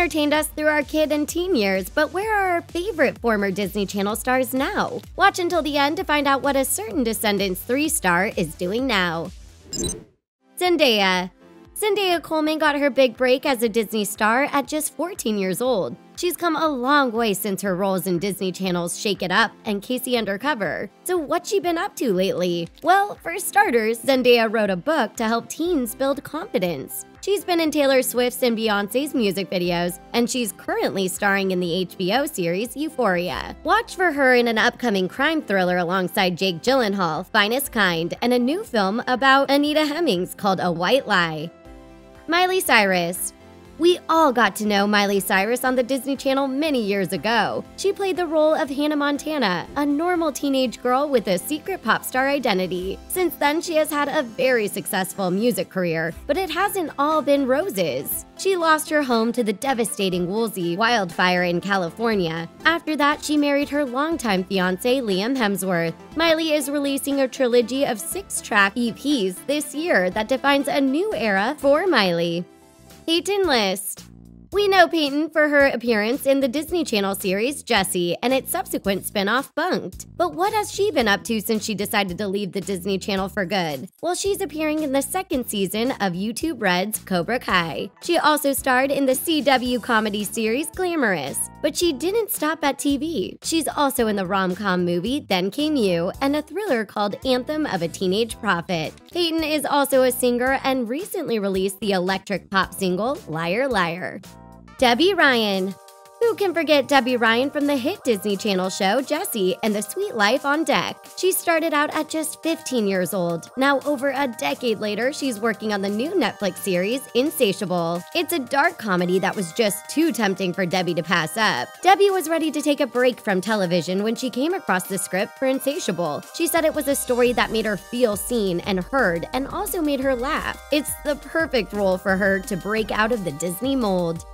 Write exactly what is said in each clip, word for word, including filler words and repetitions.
entertained us through our kid and teen years, but where are our favorite former Disney Channel stars now? Watch until the end to find out what a certain Descendants three star is doing now. Zendaya. Zendaya Coleman got her big break as a Disney star at just fourteen years old. She's come a long way since her roles in Disney Channel's Shake It Up and K C Undercover. So what's she been up to lately? Well, for starters, Zendaya wrote a book to help teens build confidence. She's been in Taylor Swift's and Beyoncé's music videos, and she's currently starring in the H B O series Euphoria. Watch for her in an upcoming crime thriller alongside Jake Gyllenhaal, Finest Kind, and a new film about Anita Hemmings called A White Lie. Miley Cyrus. We all got to know Miley Cyrus on the Disney Channel many years ago. She played the role of Hannah Montana, a normal teenage girl with a secret pop star identity. Since then, she has had a very successful music career, but it hasn't all been roses. She lost her home to the devastating Woolsey wildfire in California. After that, she married her longtime fiancé Liam Hemsworth. Miley is releasing a trilogy of six-track E Ps this year that defines a new era for Miley. Peyton List. We know Peyton for her appearance in the Disney Channel series Jessie and its subsequent spin-off Bunk'd. But what has she been up to since she decided to leave the Disney Channel for good? Well, she's appearing in the second season of YouTube Red's Cobra Kai. She also starred in the C W comedy series Glamorous. But she didn't stop at T V. She's also in the rom-com movie Then Came You and a thriller called Anthem of a Teenage Prophet. Peyton is also a singer and recently released the electric pop single Liar Liar. Debby Ryan. Who can forget Debby Ryan from the hit Disney Channel show Jessie and the Suite Life on Deck? She started out at just fifteen years old. Now over a decade later, she's working on the new Netflix series Insatiable. It's a dark comedy that was just too tempting for Debby to pass up. Debby was ready to take a break from television when she came across the script for Insatiable. She said it was a story that made her feel seen and heard and also made her laugh. It's the perfect role for her to break out of the Disney mold.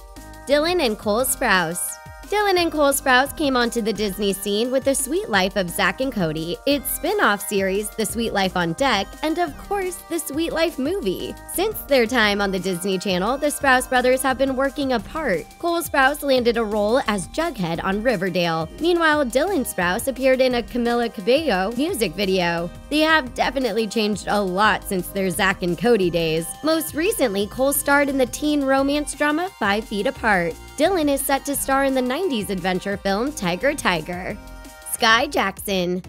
Dylan and Cole Sprouse. Dylan and Cole Sprouse came onto the Disney scene with The Suite Life of Zack and Cody, its spin-off series The Suite Life on Deck, and of course, The Suite Life movie. Since their time on the Disney Channel, the Sprouse brothers have been working apart. Cole Sprouse landed a role as Jughead on Riverdale. Meanwhile, Dylan Sprouse appeared in a Camilla Cabello music video. They have definitely changed a lot since their Zack and Cody days. Most recently, Cole starred in the teen romance drama Five Feet Apart. Dylan is set to star in the nineties adventure film Tiger Tiger. Skai Jackson.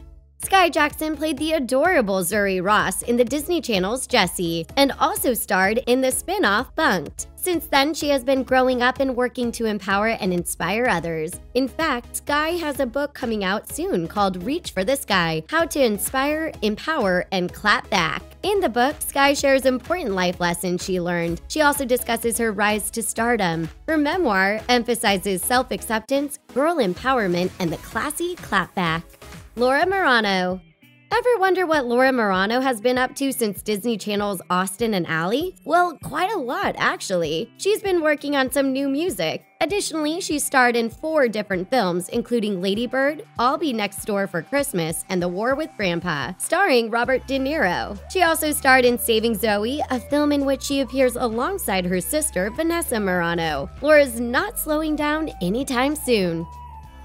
Skai Jackson played the adorable Zuri Ross in the Disney Channel's Jessie and also starred in the spin-off Bunk'd. Since then, she has been growing up and working to empower and inspire others. In fact, Skai has a book coming out soon called Reach for the Sky: How to Inspire, Empower, and Clap Back. In the book, Skai shares important life lessons she learned. She also discusses her rise to stardom. Her memoir emphasizes self-acceptance, girl empowerment, and the classy clapback. Laura Marano. Ever wonder what Laura Marano has been up to since Disney Channel's Austin and Ally? Well, quite a lot, actually. She's been working on some new music. Additionally, she starred in four different films, including Lady Bird, I'll Be Next Door for Christmas, and The War with Grandpa, starring Robert De Niro. She also starred in Saving Zoe, a film in which she appears alongside her sister, Vanessa Marano. Laura's not slowing down anytime soon.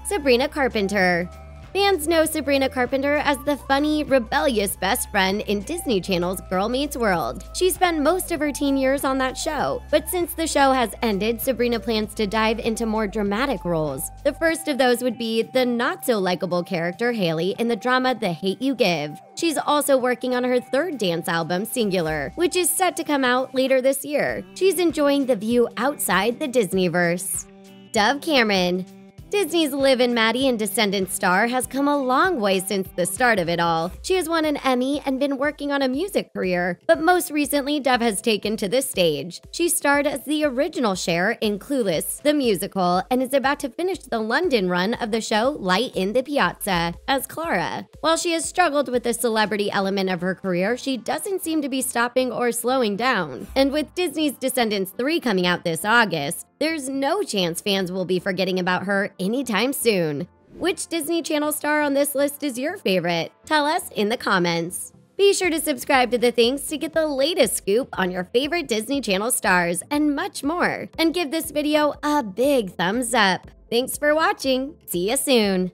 Sabrina Carpenter. Fans know Sabrina Carpenter as the funny, rebellious best friend in Disney Channel's Girl Meets World. She spent most of her teen years on that show, but since the show has ended, Sabrina plans to dive into more dramatic roles. The first of those would be the not-so-likable character Haley in the drama The Hate U Give. She's also working on her third dance album, Singular, which is set to come out later this year. She's enjoying the view outside the Disneyverse. Dove Cameron. Disney's Liv and Maddie and Descendants star has come a long way since the start of it all. She has won an Emmy and been working on a music career, but most recently, Dove has taken to the stage. She starred as the original Cher in Clueless, the musical, and is about to finish the London run of the show Light in the Piazza as Clara. While she has struggled with the celebrity element of her career, she doesn't seem to be stopping or slowing down. And with Disney's Descendants three coming out this August, there's no chance fans will be forgetting about her anytime soon. Which Disney Channel star on this list is your favorite? Tell us in the comments. Be sure to subscribe to The Things to get the latest scoop on your favorite Disney Channel stars and much more. And give this video a big thumbs up. Thanks for watching. See you soon.